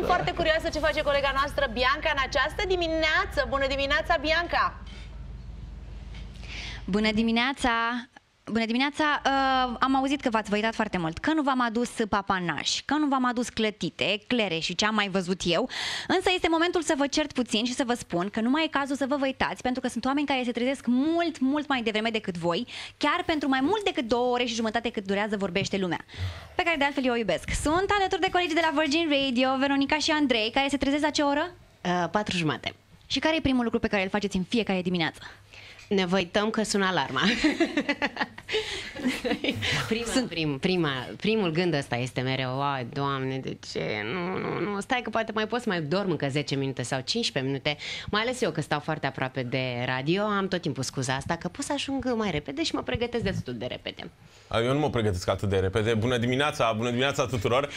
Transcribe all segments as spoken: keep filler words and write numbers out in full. sunt foarte curioasă ce face colega noastră Bianca în această dimineață. Bună dimineața, Bianca! Bună dimineața! Bună dimineața! Uh, am auzit că v-ați văitat foarte mult, că nu v-am adus papanași, că nu v-am adus clătite, clere și ce am mai văzut eu, însă este momentul să vă cert puțin și să vă spun că nu mai e cazul să vă văitați, pentru că sunt oameni care se trezesc mult, mult mai devreme decât voi, chiar pentru mai mult decât două ore și jumătate cât durează Vorbește Lumea, pe care de altfel eu o iubesc. Sunt alături de colegii de la Virgin Radio, Veronica și Andrei, care se trezesc la ce oră? Uh, patru jumate. Și care e primul lucru pe care îl faceți în fiecare dimineață? Ne văităm că sună alarma. prima, Sunt... prim, prima, primul gând ăsta este mereu: ai, Doamne, de ce? Nu, nu, nu, stai că poate mai pot să mai dorm încă zece minute sau cincisprezece minute. Mai ales eu că stau foarte aproape de radio, am tot timpul scuza asta că pot să ajung mai repede și mă pregătesc destul de repede. Eu nu mă pregătesc atât de repede. Bună dimineața, bună dimineața tuturor.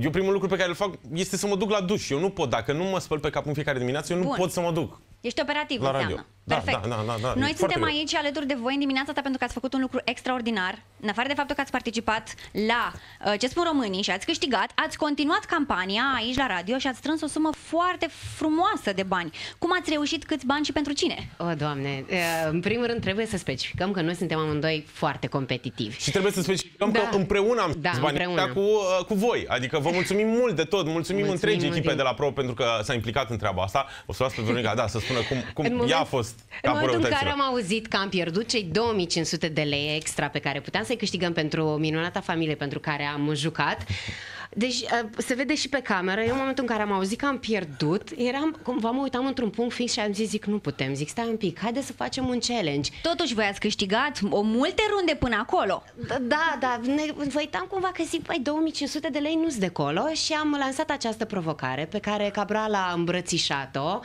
Eu primul lucru pe care îl fac este să mă duc la duș. Eu nu pot, dacă nu mă spăl pe cap în fiecare dimineață, eu nu Bun. pot să mă duc. Ești operativ, la înseamnă. Da, perfect. Da, da, da, da. Noi e suntem aici greu. alături de voi în dimineața asta pentru că ați făcut un lucru extraordinar. În afară de faptul că ați participat la uh, ce spun românii și ați câștigat, ați continuat campania aici la radio și ați strâns o sumă foarte frumoasă de bani. Cum ați reușit, câți bani și pentru cine? O, Doamne, uh, în primul rând trebuie să specificăm că noi suntem amândoi foarte competitivi. Și trebuie să specificăm da. că împreună am da, bani împreună. Cu, uh, cu voi. Adică vă mulțumim mult de tot, mulțumim, mulțumim întregii echipe din... de la Pro pentru că s-a implicat în treaba asta. O să las pe Veronica, da, să spun cum, cum moment, ea a fost. În momentul în care am auzit că am pierdut cei două mii cinci sute de lei extra pe care puteam să-i câștigăm pentru minunata familie pentru care am jucat, deci se vede și pe cameră, eu în momentul în care am auzit că am pierdut, eram, cumva mă uitam într-un punct fix și am zis, zic, nu putem, zic, stai un pic, haide să facem un challenge. Totuși voi ați câștigat o multe runde până acolo. Da, da, ne uitam cumva că zic, păi, două mii cinci sute de lei nu-s de colo și am lansat această provocare pe care Cabral a îmbrățișat-o.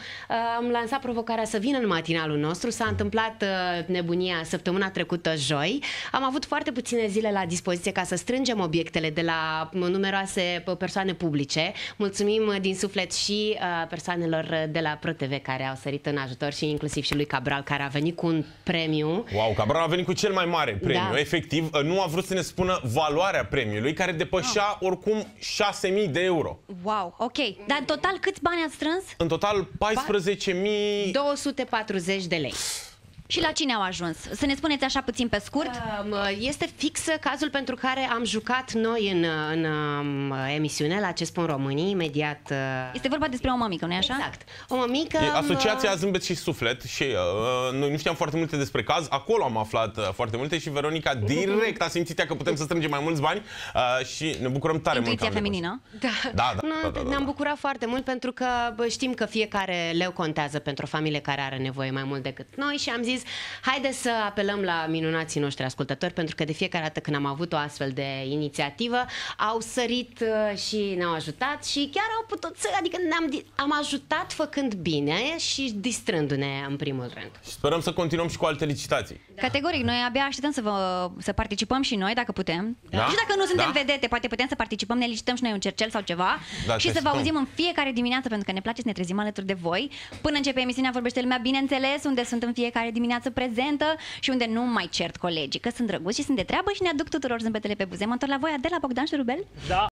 Am lansat provocarea să vină în matinalul nostru, s-a întâmplat nebunia săptămâna trecută joi, am avut foarte puține zile la dispoziție ca să strângem obiectele de la numeroase persoane publice. Mulțumim din suflet și uh, persoanelor de la Pro T V care au sărit în ajutor și inclusiv și lui Cabral, care a venit cu un premiu. Wow, Cabral a venit cu cel mai mare premiu. Da. Efectiv, nu a vrut să ne spună valoarea premiului, care depășea oh. oricum șase mii de euro. Wow, ok. Dar în total câți bani ați strâns? În total paisprezece mii două sute patruzeci de lei. Și la cine au ajuns? Să ne spuneți așa puțin pe scurt? Este fix cazul pentru care am jucat noi în, în emisiune la Ce Spun Românii, imediat... Este vorba despre o mămică, nu-i așa? Exact. O mămică... E Asociația Zâmbet și Suflet și uh, noi nu știam foarte multe despre caz, acolo am aflat uh, foarte multe și Veronica direct a simțit că putem să strângem mai mulți bani uh, și ne bucurăm tare Intuiția mult. Feminină? Da, da, da, da, da, da. Ne-am bucurat foarte mult pentru că știm că fiecare leu contează pentru o familie care are nevoie mai mult decât noi și am zis, haideți să apelăm la minunații noștri ascultători, pentru că de fiecare dată când am avut o astfel de inițiativă, au sărit și ne-au ajutat și chiar au putut să, adică ne-am am ajutat făcând bine și distrându-ne în primul rând. Sperăm să continuăm și cu alte licitații. Da. Categoric, noi abia așteptăm să, vă, să participăm și noi, dacă putem. Da. Și dacă nu suntem da. vedete, poate putem să participăm, ne licităm și noi un cercel sau ceva da, și să vă auzim în fiecare dimineață, pentru că ne place să ne trezim alături de voi. Până începe emisiunea Vorbește Lumea, bineînțeles, unde sunt în fiecare dimineață prezentă și unde nu mai cert colegii, că sunt drăguți și sunt de treabă și ne aduc tuturor zâmbetele pe buze. Mă întorc la voi, de la Bogdan Șurubel. Da.